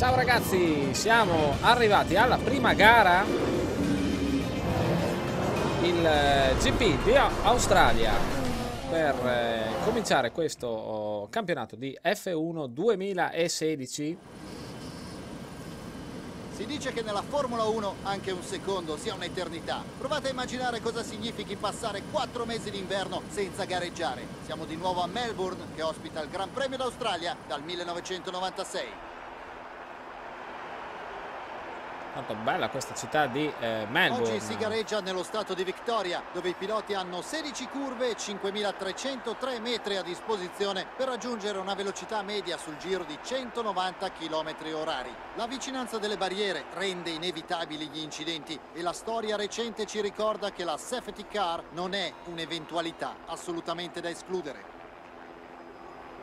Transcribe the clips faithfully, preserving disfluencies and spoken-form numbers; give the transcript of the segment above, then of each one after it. Ciao ragazzi, siamo arrivati alla prima gara, il G P di Australia, per eh, cominciare questo campionato di F uno duemilasedici. Si dice che nella Formula uno anche un secondo sia un'eternità. Provate a immaginare cosa significhi passare quattro mesi d'inverno senza gareggiare. Siamo di nuovo a Melbourne, che ospita il Gran Premio d'Australia dal millenovecentonovantasei. Tanto bella questa città di eh, Melbourne. Oggi si gareggia nello stato di Victoria, dove i piloti hanno sedici curve e cinquemilatrecentotre metri a disposizione per raggiungere una velocità media sul giro di centonovanta chilometri orari. La vicinanza delle barriere rende inevitabili gli incidenti e la storia recente ci ricorda che la safety car non è un'eventualità assolutamente da escludere.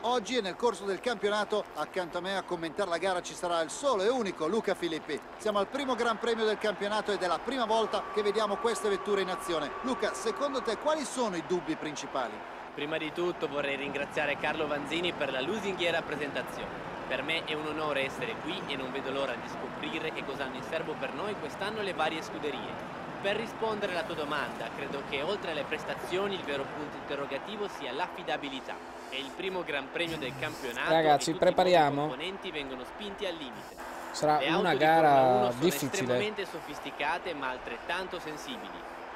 Oggi e nel corso del campionato, accanto a me a commentare la gara ci sarà il solo e unico Luca Filippi. Siamo al primo Gran Premio del campionato ed è la prima volta che vediamo queste vetture in azione. Luca, secondo te quali sono i dubbi principali? Prima di tutto vorrei ringraziare Carlo Vanzini per la lusinghiera presentazione. Per me è un onore essere qui e non vedo l'ora di scoprire che cosa hanno in serbo per noi quest'anno le varie scuderie. Per rispondere alla tua domanda, credo che oltre alle prestazioni il vero punto interrogativo sia l'affidabilità. È il primo Gran Premio del campionato. Ragazzi, prepariamo. I componenti vengono spinti al limite. Sarà una gara difficile. Sono estremamente sofisticate, ma altrettanto sensibili.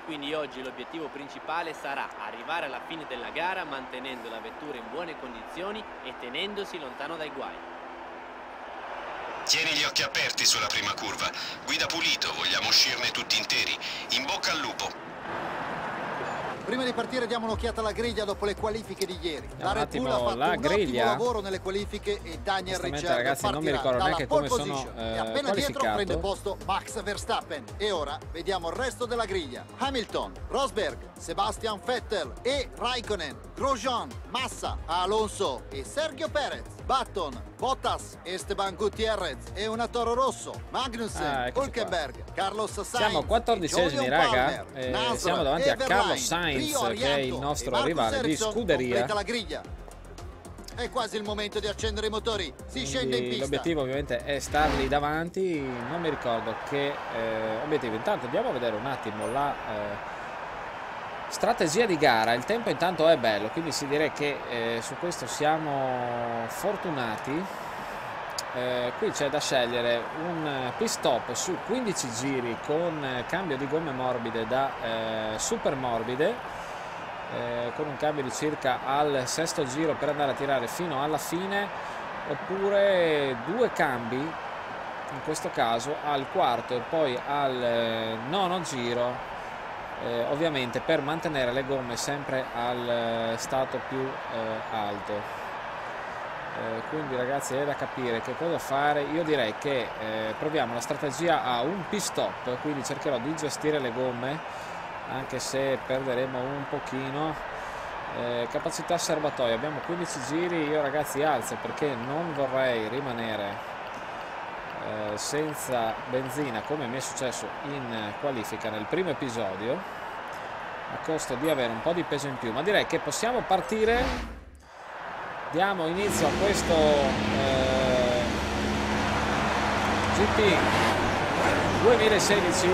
Quindi oggi l'obiettivo principale sarà arrivare alla fine della gara mantenendo la vettura in buone condizioni e tenendosi lontano dai guai. Tieni gli occhi aperti sulla prima curva. Guida pulito, vogliamo uscirne tutti interi. In bocca al lupo. Prima di partire diamo un'occhiata alla griglia dopo le qualifiche di ieri. La Red Bull ha fatto un ottimo lavoro nelle qualifiche e Daniel Ricciardo, ragazzi, non mi ricordo neanche come sono eh, e appena dietro prende posto Max Verstappen. E ora vediamo il resto della griglia. Hamilton, Rosberg, Sebastian Vettel e Raikkonen, Grosjean, Massa, Alonso e Sergio Perez, Button, Bottas, Esteban Gutierrez e una Toro Rosso, Magnussen, ah, Hulkenberg, Carlos Sainz. Siamo quattordicesimi, raga, e Nasr, siamo davanti a Carlos Sainz, che è il nostro rivale Erickson di scuderia. La griglia. È quasi il momento di accendere i motori, si Quindi scende in pista. L'obiettivo ovviamente è starli davanti, non mi ricordo che eh, obiettivo. Intanto andiamo a vedere un attimo la... Eh, strategia di gara. Il tempo intanto è bello, quindi si direi che eh, su questo siamo fortunati. Eh, qui c'è da scegliere un pit stop su quindici giri con eh, cambio di gomme morbide da eh, super morbide, eh, con un cambio di circa al sesto giro per andare a tirare fino alla fine, oppure due cambi in questo caso al quarto e poi al eh, nono giro. Eh, ovviamente per mantenere le gomme sempre al eh, stato più eh, alto, eh, quindi ragazzi è da capire che cosa fare. Io direi che eh, proviamo la strategia a un pit stop, quindi cercherò di gestire le gomme anche se perderemo un pochino eh, capacità serbatoio. Abbiamo quindici giri, io ragazzi alzo perché non vorrei rimanere senza benzina come mi è successo in qualifica nel primo episodio, a costo di avere un po' di peso in più. Ma direi che possiamo partire, diamo inizio a questo eh, G P duemilasedici.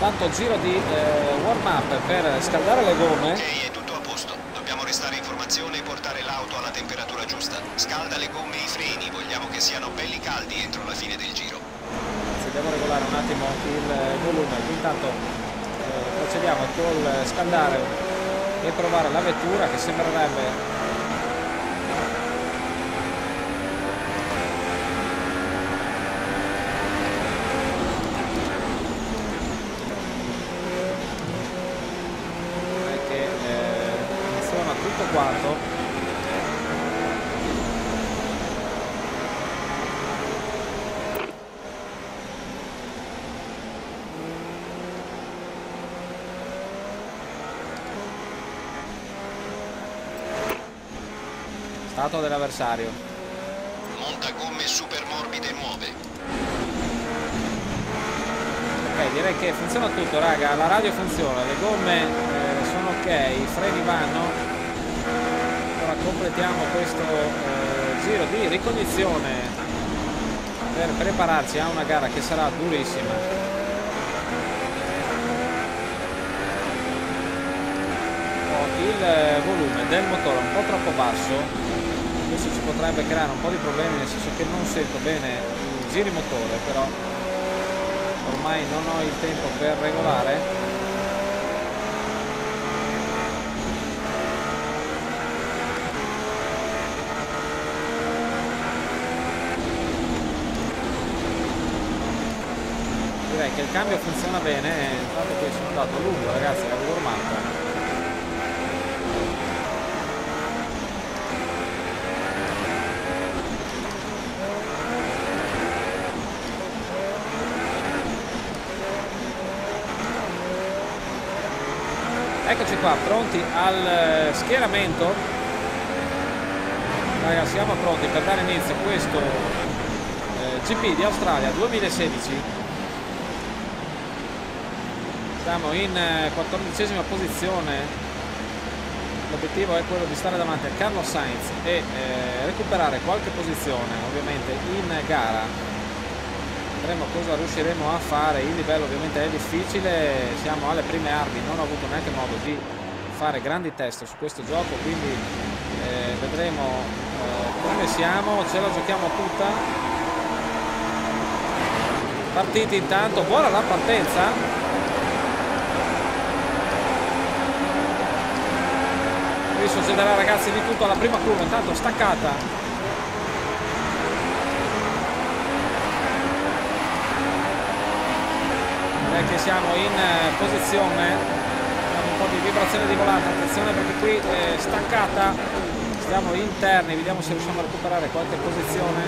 Tanto giro di eh, warm up per scaldare le gomme. Ok, è tutto a posto, dobbiamo restare in formazione e portare l'auto alla temperatura giusta. Scalda le gomme e i freni, vogliamo che siano belli caldi entro la fine del giro. Se devo regolare un attimo il volume, intanto eh, procediamo col scaldare e provare la vettura, che sembrerebbe eh, che eh, funziona tutto quanto. Dell'avversario. Monta gomme super morbide e muove. Ok, direi che funziona tutto, raga. La radio funziona, le gomme eh, sono ok, i freni vanno. Ora completiamo questo eh, giro di ricognizione per prepararsi a una gara che sarà durissima. Il volume del motore è un po' troppo basso, questo ci potrebbe creare un po' di problemi, nel senso che non sento bene i giri motore, però ormai non ho il tempo per regolare. Direi che il cambio funziona bene, tanto che sono andato lungo ragazzi, l'avevo ormato. Eccoci qua, pronti al schieramento. Ragazzi, siamo pronti per dare inizio a questo eh, G P di Australia duemilasedici. Siamo in eh, quattordicesima posizione. L'obiettivo è quello di stare davanti a Carlos Sainz e eh, recuperare qualche posizione, ovviamente in gara. Vedremo cosa riusciremo a fare, il livello ovviamente è difficile, siamo alle prime armi, non ho avuto neanche modo di fare grandi test su questo gioco, quindi eh, vedremo eh, come siamo, ce la giochiamo tutta. Partiti intanto, buona la partenza. Qui succederà ragazzi di tutto alla prima curva, intanto staccata. Che siamo in posizione, abbiamo un po' di vibrazione di volante, attenzione perché qui è staccata, stiamo interni, vediamo se riusciamo a recuperare qualche posizione.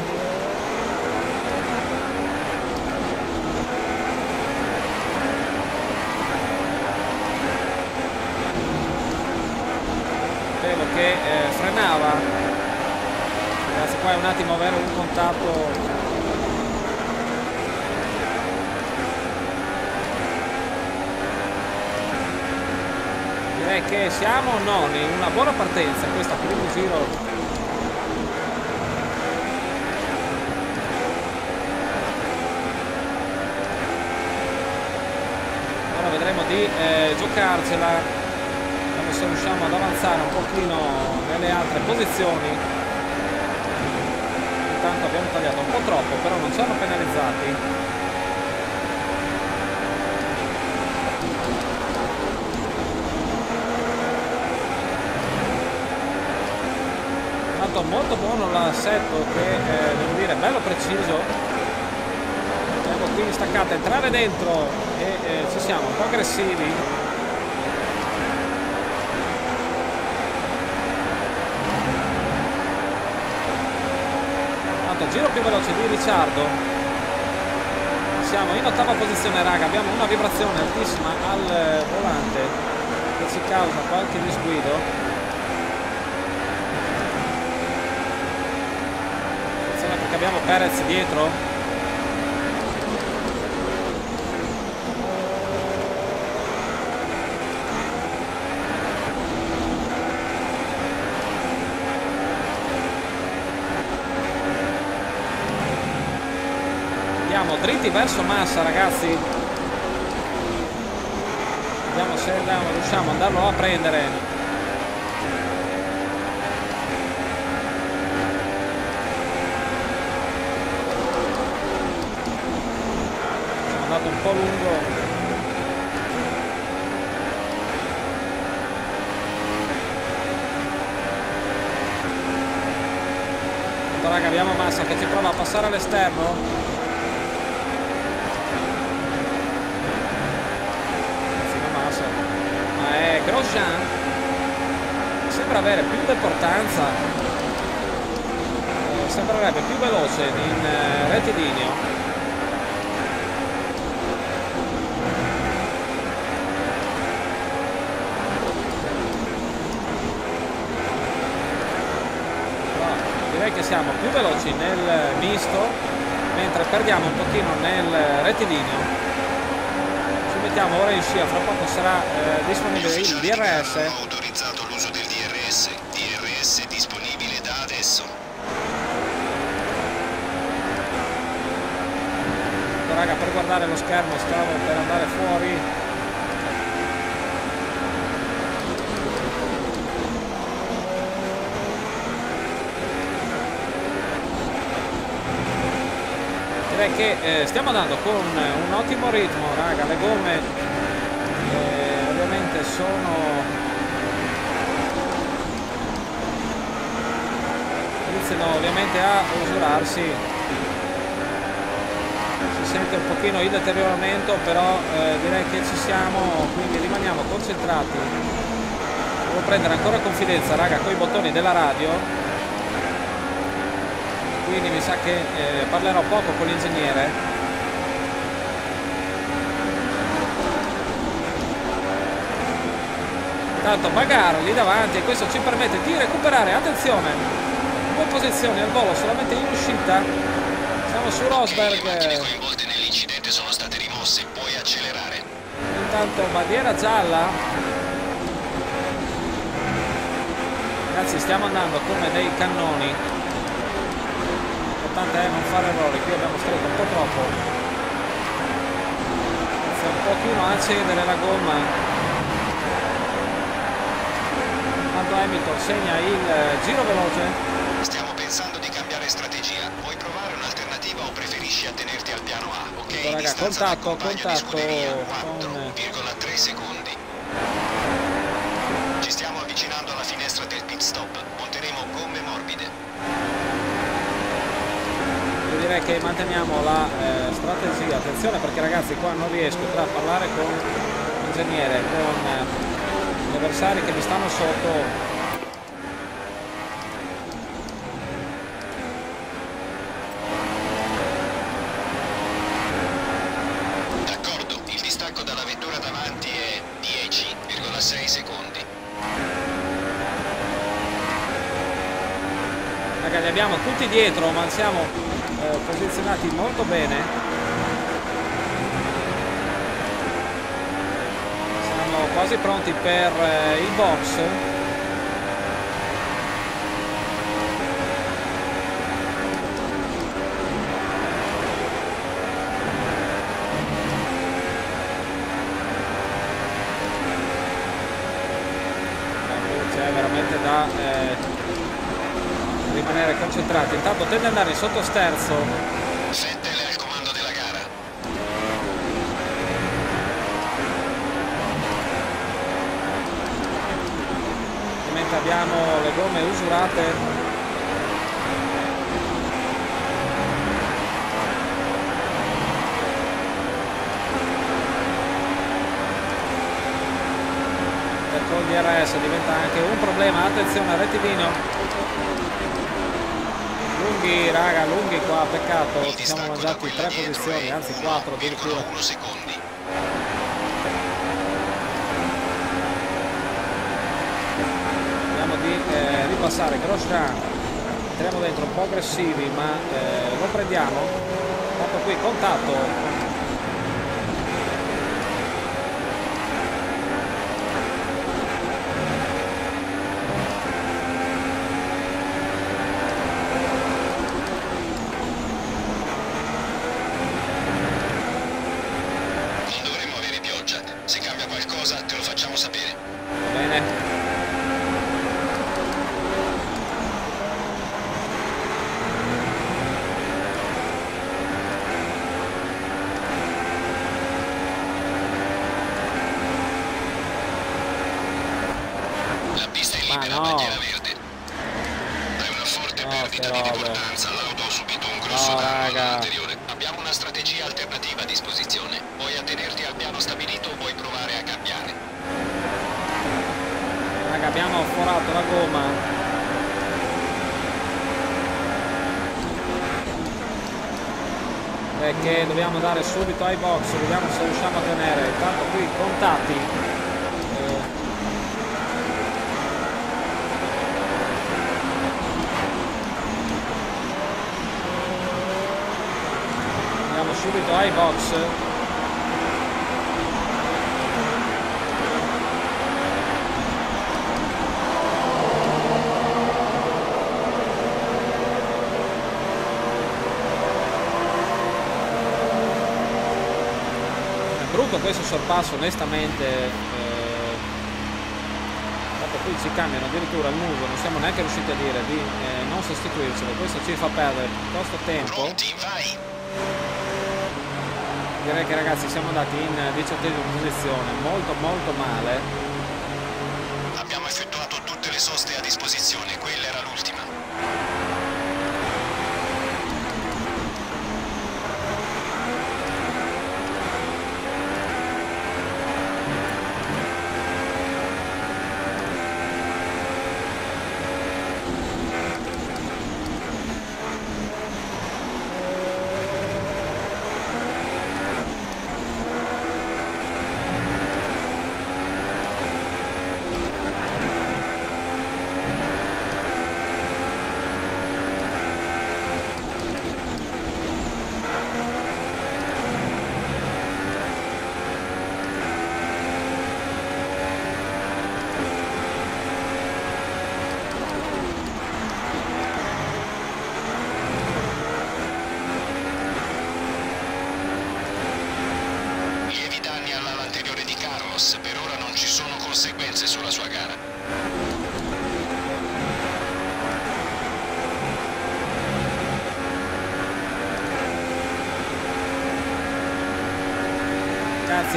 Vedo che eh, frenava, ragazzi qua è un attimo avere un contatto. Che siamo noni, una buona partenza questa, primo giro ora vedremo di eh, giocarcela, vediamo se riusciamo ad avanzare un pochino nelle altre posizioni. Intanto abbiamo tagliato un po' troppo, però non ci hanno penalizzati. Molto buono l'assetto che eh, devo dire bello preciso, vediamo qui in staccata entrare dentro e eh, ci siamo un po' aggressivi, tanto giro più veloce di Ricciardo, siamo in ottava posizione raga, abbiamo una vibrazione altissima al volante che ci causa qualche disguido. Abbiamo Perez dietro, andiamo dritti verso Massa ragazzi, vediamo se andiamo, riusciamo ad andarlo a prendere. Un po' lungo, allora, raga, abbiamo Massa che ci prova a passare all'esterno, non Massa ma è Grosjean, sembra avere più importanza, eh, sembrerebbe più veloce in eh, rettilineo. Che siamo più veloci nel misto, mentre perdiamo un pochino nel rettilineo. Ci mettiamo ora in scia, fra poco sarà eh, disponibile il D R S. Ho autorizzato l'uso del D R S, D R S disponibile da adesso. raga, per guardare lo schermo stavo per andare fuori. Direi che eh, stiamo andando con un ottimo ritmo, raga, le gomme eh, ovviamente sono... iniziano ovviamente a usurarsi. Si sente un pochino il deterioramento, però eh, direi che ci siamo, quindi rimaniamo concentrati. Devo prendere ancora confidenza, raga, con i bottoni della radio, quindi mi sa che eh, parlerò poco con l'ingegnere. Tanto Bagaro lì davanti, e questo ci permette di recuperare, attenzione, due posizioni al volo solamente in uscita. Siamo su Rosberg. Le due volte nell'incidente sono state rimosse, puoi accelerare. Intanto bandiera gialla. Ragazzi, stiamo andando come dei cannoni. L'importante è non fare errori, qui abbiamo stretto un po' troppo. Inizia un pochino a cedere la gomma. Quando Hamilton segna il giro veloce. Stiamo pensando di cambiare strategia. Vuoi provare un'alternativa o preferisci attenerti al piano A? Ok, raga, contatto, contatto quattro virgola tre secondi. Ci stiamo avvicinando alla finestra del pit stop. Monteremo gomme morbide. Io direi che manteniamo la eh, strategia. Attenzione, perché ragazzi qua non riesco tra a parlare con l'ingegnere, con eh, gli avversari che mi stanno sotto. Abbiamo tutti dietro, ma siamo eh, posizionati molto bene. Siamo quasi pronti per eh, il box. C'è veramente da... Eh, rimanere concentrati. Intanto tende ad andare in sottosterzo. Vettel è al comando della gara. Mentre abbiamo le gomme usurate. E con il D R S diventa anche un problema. Attenzione al rettilineo. Lunghi, raga, lunghi qua, peccato, ci siamo mangiati tre posizioni, anzi quattro addirittura. Vediamo di eh, ripassare Grosjean, entriamo dentro un po' aggressivi, ma eh, lo prendiamo. Fatto qui, contatto. Che dobbiamo andare subito ai box, vediamo se riusciamo a tenere. Intanto qui contatti, andiamo subito ai box. questo sorpasso onestamente eh, qui ci cambiano addirittura il muso, non siamo neanche riusciti a dire di eh, non sostituircelo, questo ci fa perdere piuttosto tempo. Direi che ragazzi siamo andati in diciottesima posizione, molto molto male. Abbiamo effettuato tutte le soste a disposizione, quella era l'ultima.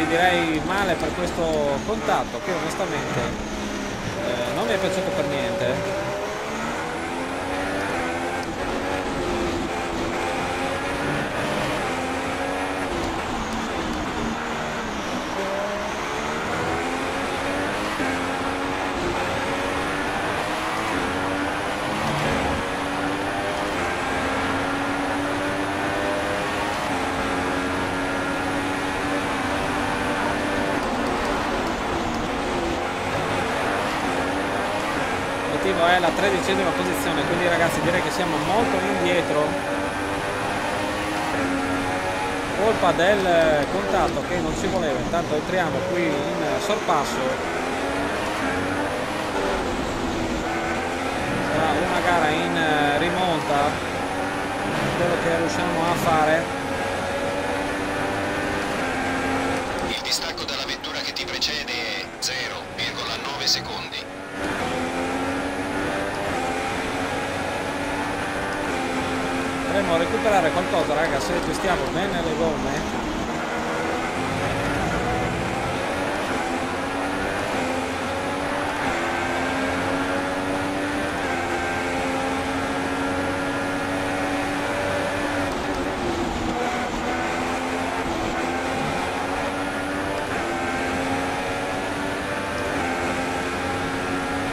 Direi male per questo contatto che onestamente eh, non mi è piaciuto per niente. È la tredicesima posizione, quindi ragazzi direi che siamo molto indietro, colpa del contatto che non ci voleva. Intanto entriamo qui in sorpasso, sarà una gara in rimonta, quello che riusciamo a fare. Il distacco dalla vettura che ti precede è zero virgola nove secondi. Dovremmo recuperare qualcosa raga se testiamo bene le gomme.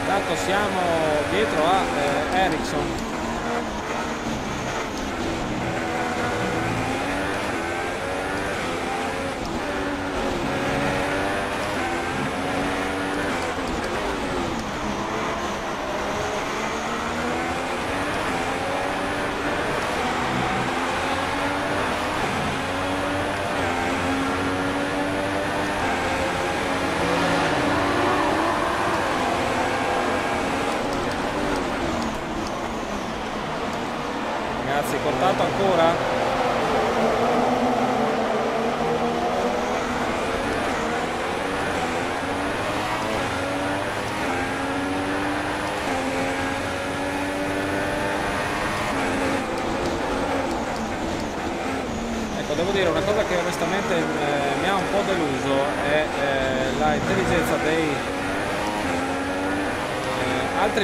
Intanto siamo dietro a eh, Ericsson.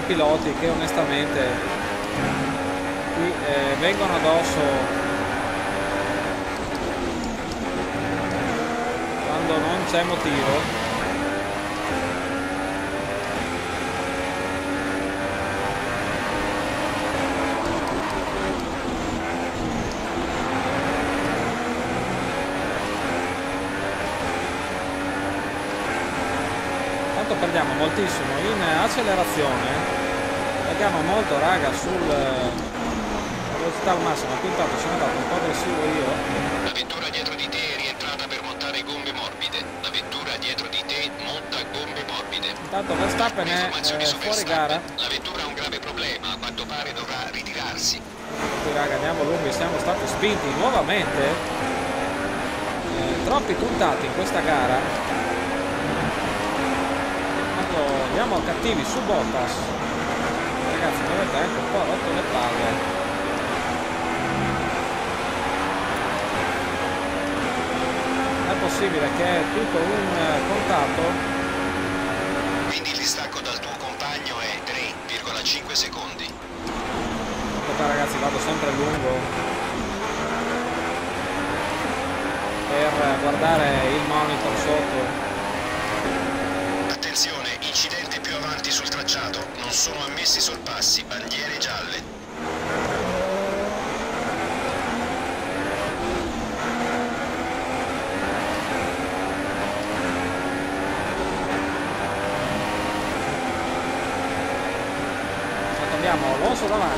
Piloti che onestamente qui eh, vengono addosso quando non c'è motivo. Tanto perdiamo moltissimo in accelerazione, molto raga sul velocità al massimo, qui intanto sono andato un po' aggressivo io. La vettura dietro di te è rientrata per montare gombe morbide, la vettura dietro di te monta gombe morbide. Intanto Verstappen è eh, fuori gara, la vettura ha un grave problema, a quanto pare dovrà ritirarsi. Qui raga andiamo lunghi, siamo stati spinti nuovamente eh, troppi puntati in questa gara. Allora, andiamo cattivi su Bottas, ragazzi, mi avete anche un po' rotto le palle. È possibile che è tutto un contatto? Quindi il distacco dal tuo compagno è tre virgola cinque secondi. Aspetta ragazzi, vado sempre lungo per guardare il monitor sotto. Attenzione, incidenti più avanti sul tracciato, non sono ammessi sorpassi, bandiere gialle. Sì, abbiamo Alonso davanti.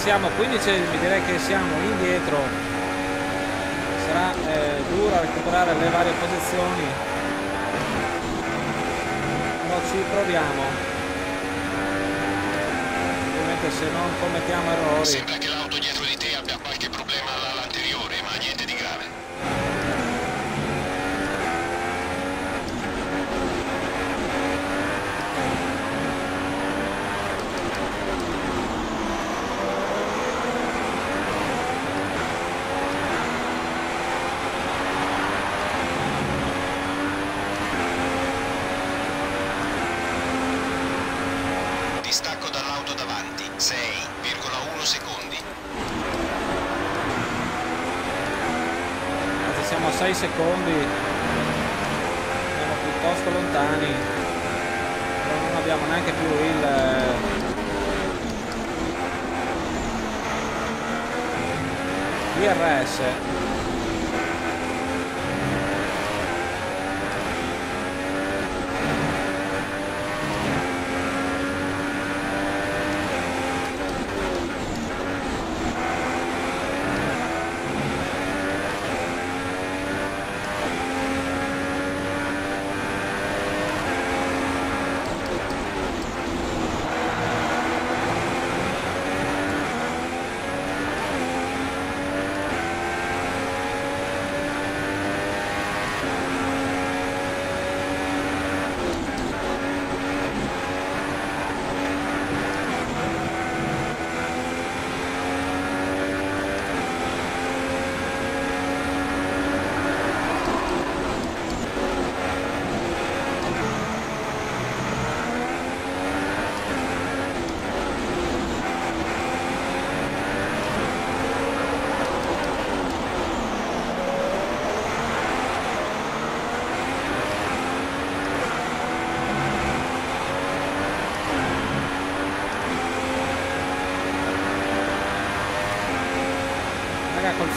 Siamo quindicesimi, direi che siamo indietro, sarà eh, dura recuperare le varie posizioni, ma ci proviamo, ovviamente se non commettiamo errori. Sembra che l'auto dietro di te abbia qualche problema all'ala anteriore, ma niente di grave. Secondi, siamo piuttosto lontani, non abbiamo neanche più il D R S.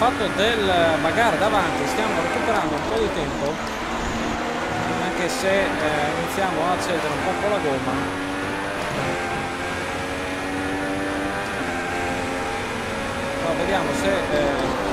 fatto del bagare davanti stiamo recuperando un po' di tempo, anche se eh, iniziamo a cedere un po' con la gomma. Ma vediamo se eh,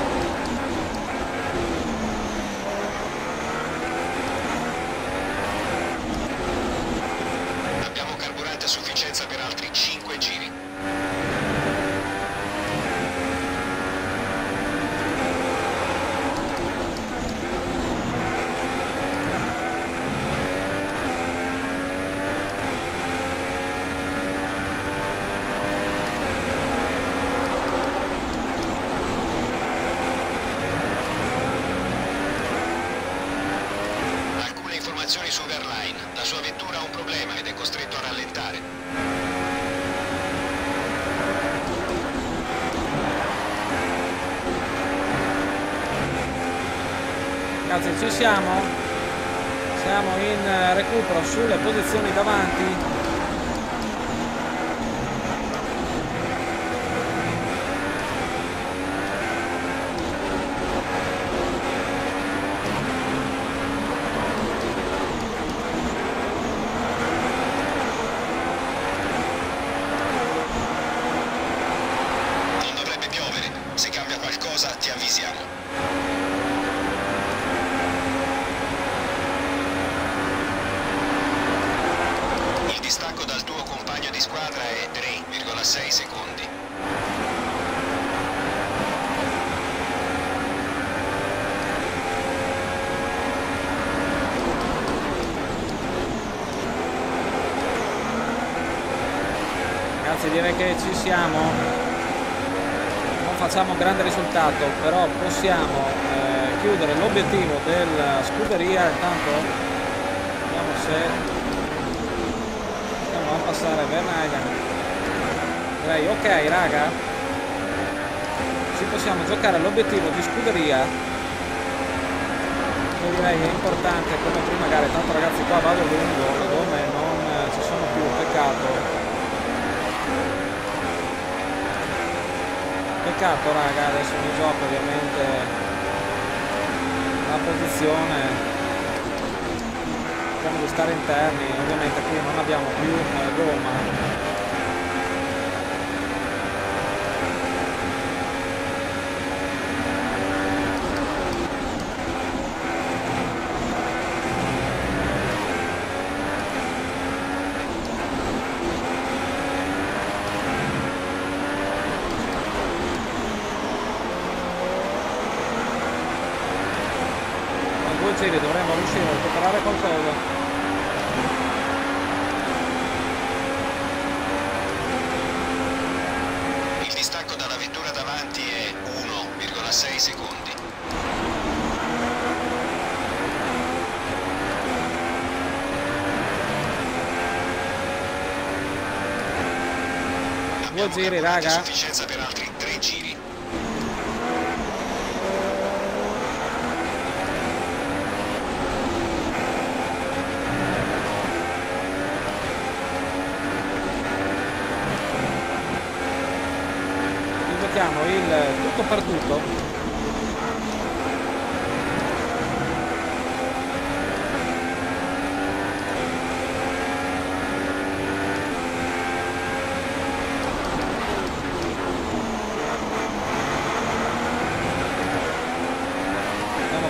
ci siamo, siamo in recupero sulle posizioni davanti, non dovrebbe piovere, se cambia qualcosa ti avvisiamo. sei secondi. Ragazzi, direi che ci siamo. Non facciamo un grande risultato, però possiamo eh, chiudere l'obiettivo della scuderia. Intanto vediamo se andiamo a passare Vernaga. Ok raga, ci possiamo giocare all'obiettivo di scuderia, che direi è importante come prima gara. Tanto ragazzi qua vado lungo, le gomme non ci sono più, peccato peccato raga. Adesso mi gioco ovviamente la posizione, cerchiamo di stare interni, ovviamente qui non abbiamo più gomma. Dovremmo riuscire a recuperare qualcosa. Il distacco dalla vettura davanti è uno virgola sei secondi. Due giri raga, sufficienza per altri tre giri. Il tutto per tutto. Dobbiamo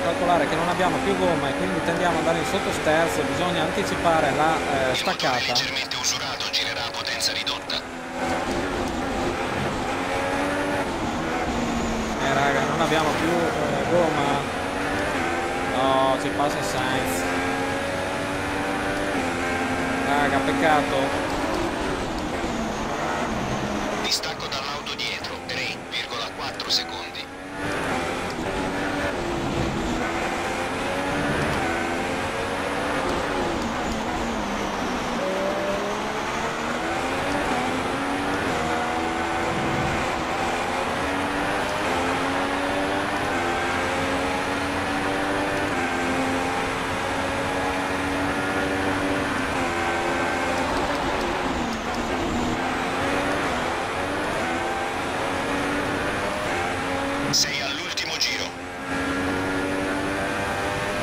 calcolare che non abbiamo più gomma e quindi tendiamo ad andare in sottosterzo, bisogna anticipare la eh, staccata. Non abbiamo più eh, gomma. No, ci passa Sainz. Raga, peccato. Distacco dall'auto dietro, tre virgola quattro secondi.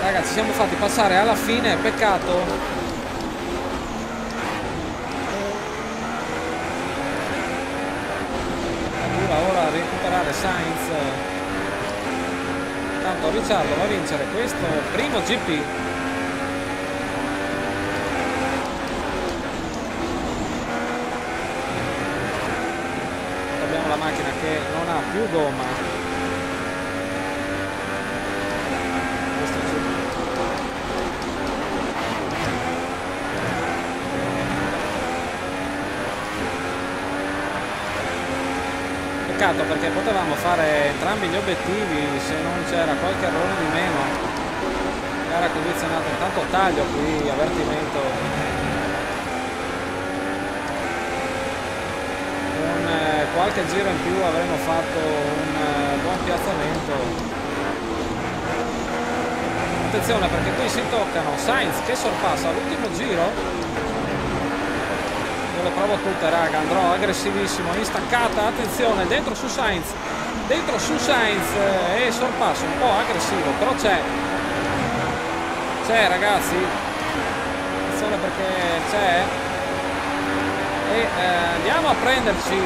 Ragazzi, siamo fatti passare alla fine, peccato. Ora a recuperare Sainz, tanto Ricciardo va a vincere questo primo G P. Abbiamo la macchina che non ha più gomma, questo perché potevamo fare entrambi gli obiettivi se non c'era qualche errore di meno. Era condizionato, intanto taglio qui, avvertimento, con eh, qualche giro in più avremmo fatto un eh, buon piazzamento. Attenzione perché qui si toccano, Sainz che sorpassa all'ultimo giro. Le provo tutte, raga, andrò aggressivissimo in staccata, attenzione, dentro su Sainz, dentro su Sainz e sorpasso un po' aggressivo, però c'è, c'è ragazzi, attenzione perché c'è, e eh, andiamo a prenderci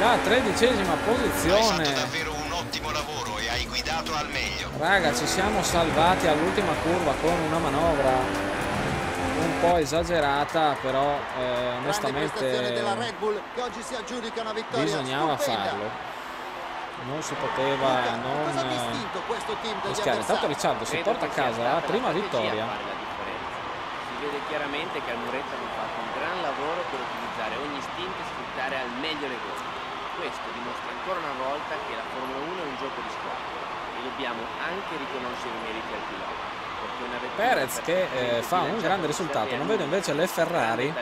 la tredicesima posizione. Hai fatto davvero un ottimo lavoro e hai guidato al meglio. Raga, ci siamo salvati all'ultima curva con una manovra un po' esagerata, però eh, onestamente della Red Bull, che oggi si aggiudica una vittoria bisognava stupenda. Farlo non si poteva Luca, non rischiare. Intanto Ricciardo si porta a casa la prima vittoria. Si vede chiaramente che al muretto hanno fatto un gran lavoro per utilizzare ogni istinto e sfruttare al meglio le gomme. Questo dimostra ancora una volta che la Formula uno è un gioco di squadra e dobbiamo anche riconoscere i meriti al pilota. Perez che eh, fa un grande risultato. Non vedo invece le Ferrari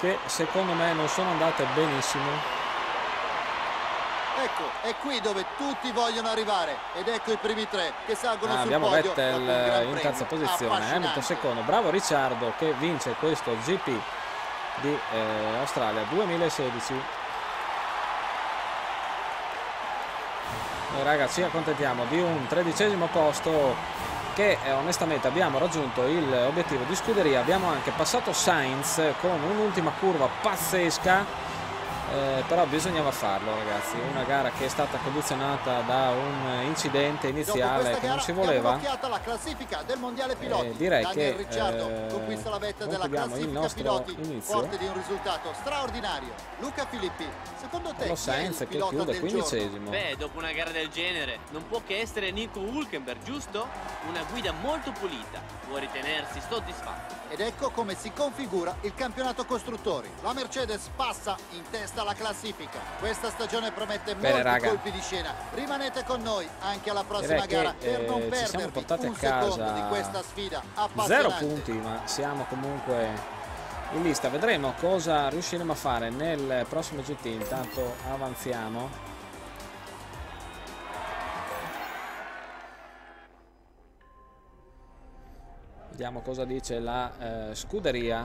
che secondo me non sono andate benissimo. Ecco, è qui dove tutti vogliono arrivare ed ecco i primi tre che salgono ah, sul abbiamo podio. Abbiamo Vettel in terza posizione, Hamilton secondo, bravo Ricciardo che vince questo G P di eh, Australia duemilasedici. Noi ragazzi ci accontentiamo di un tredicesimo posto, che onestamente abbiamo raggiunto l'obiettivo di scuderia. Abbiamo anche passato Sainz con un'ultima curva pazzesca, eh, però bisognava farlo ragazzi, una gara che è stata condizionata da un incidente iniziale che non si voleva, e direi che eh, concludiamo il nostro inizio di un risultato straordinario. Luca Filippi, secondo te Sainz che chiude quindicesimo? Beh, dopo una gara del genere non può che essere Nico Hulkenberg, giusto? Una guida molto pulita, può ritenersi soddisfatto. Ed ecco come si configura il campionato costruttori. La Mercedes passa in testa alla classifica. Questa stagione promette Bene, molti raga. colpi di scena. Rimanete con noi anche alla prossima Direi gara che, eh, per non perdervi un secondo di questa sfida appassionante. Zero punti, ma siamo comunque in lista. Vedremo cosa riusciremo a fare nel prossimo G T. Intanto avanziamo. Vediamo cosa dice la eh, scuderia.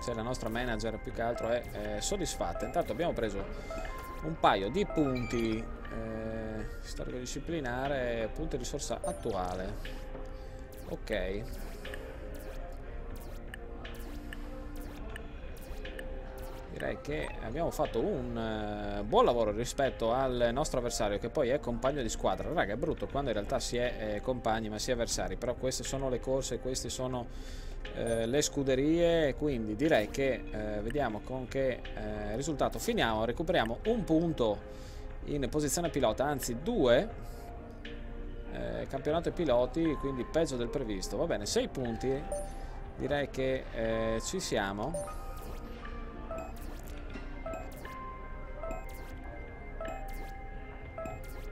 C'è la nostra manager, più che altro è eh, soddisfatta. Intanto abbiamo preso un paio di punti eh, storico disciplinare, punti risorsa attuale. Ok. Direi che abbiamo fatto un eh, buon lavoro rispetto al nostro avversario, che poi è compagno di squadra. Raga, è brutto quando in realtà si è eh, compagni ma si è avversari, però queste sono le corse, queste sono eh, le scuderie, quindi direi che eh, vediamo con che eh, risultato finiamo. Recuperiamo un punto in posizione pilota, anzi due. Eh, campionato e piloti, quindi peggio del previsto. Va bene, sei punti, direi che eh, ci siamo.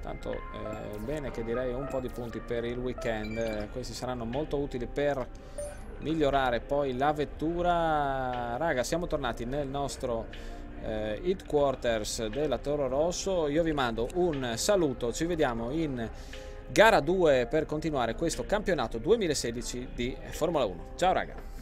Tanto eh, bene che direi un po' di punti per il weekend, eh, questi saranno molto utili per migliorare poi la vettura. Raga, siamo tornati nel nostro eh, headquarters della Toro Rosso. Io vi mando un saluto, ci vediamo in gara due per continuare questo campionato duemilasedici di Formula uno. Ciao raga!